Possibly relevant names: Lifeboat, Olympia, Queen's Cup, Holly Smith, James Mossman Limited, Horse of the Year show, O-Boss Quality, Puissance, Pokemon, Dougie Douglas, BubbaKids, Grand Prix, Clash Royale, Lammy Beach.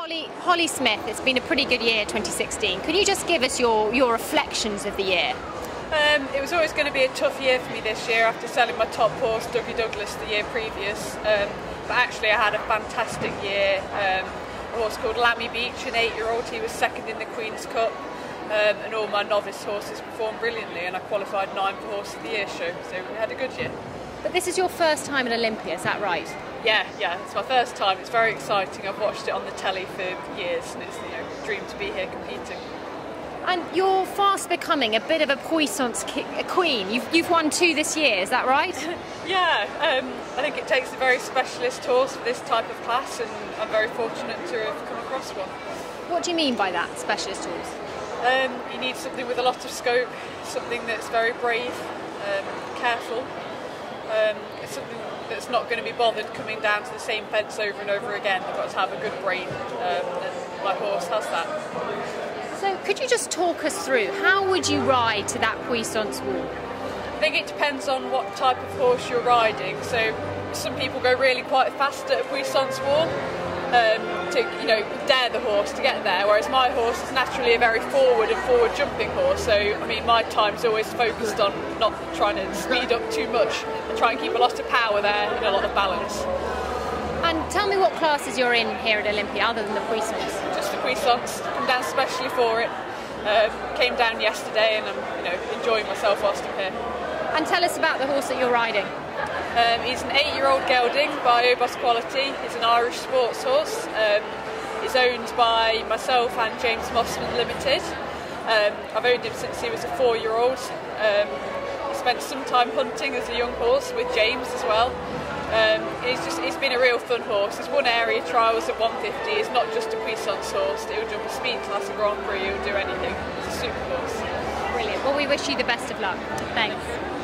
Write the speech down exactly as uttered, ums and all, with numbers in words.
Holly, Holly Smith, it's been a pretty good year, twenty sixteen. Can you just give us your, your reflections of the year? Um, it was always going to be a tough year for me this year after selling my top horse, Dougie Douglas, the year previous. Um, but actually I had a fantastic year. Um, a horse called Lammy Beach, an eight-year-old, he was second in the Queen's Cup. Um, and all my novice horses performed brilliantly, and I qualified ninth for Horse of the Year show, so we had a good year. But this is your first time in Olympia, is that right? Yeah, yeah, it's my first time. It's very exciting. I've watched it on the telly for years, and it's, you know, a dream to be here competing. And you're fast becoming a bit of a Puissance queen. You've, you've won two this year, is that right? Yeah, um, I think it takes a very specialist horse for this type of class, and I'm very fortunate to have come across one. What do you mean by that, specialist horse? Um, you need something with a lot of scope, something that's very brave, um, careful, um, it's something that's not going to be bothered coming down to the same fence over and over again. They've got to have a good brain, um, and my horse has that. So could you just talk us through, how would you ride to that Puissance wall? I think it depends on what type of horse you're riding. So some people go really quite fast at a Puissance wall. Um, to, you know, dare the horse to get there, whereas my horse is naturally a very forward and forward jumping horse, so I mean my time's always focused on not trying to speed up too much and try and keep a lot of power there and a lot of balance. And tell me what classes you're in here at Olympia other than the Puissance? Just the Puissance, come down specially for it, um, came down yesterday and I'm you know, enjoying myself whilst I'm here. And tell us about the horse that you're riding. Um, he's an eight-year-old gelding by O-Boss Quality. He's an Irish sports horse. Um, he's owned by myself and James Mossman Limited. Um, I've owned him since he was a four-year-old. Um, he spent some time hunting as a young horse with James as well. Um, he's just he's been a real fun horse. He's won area trials at one fifty. He's not just a Puissance horse. He'll jump a speed class at Grand Prix. He'll do anything. He's a super horse. Brilliant. Well, we wish you the best of luck. Thanks. Thanks.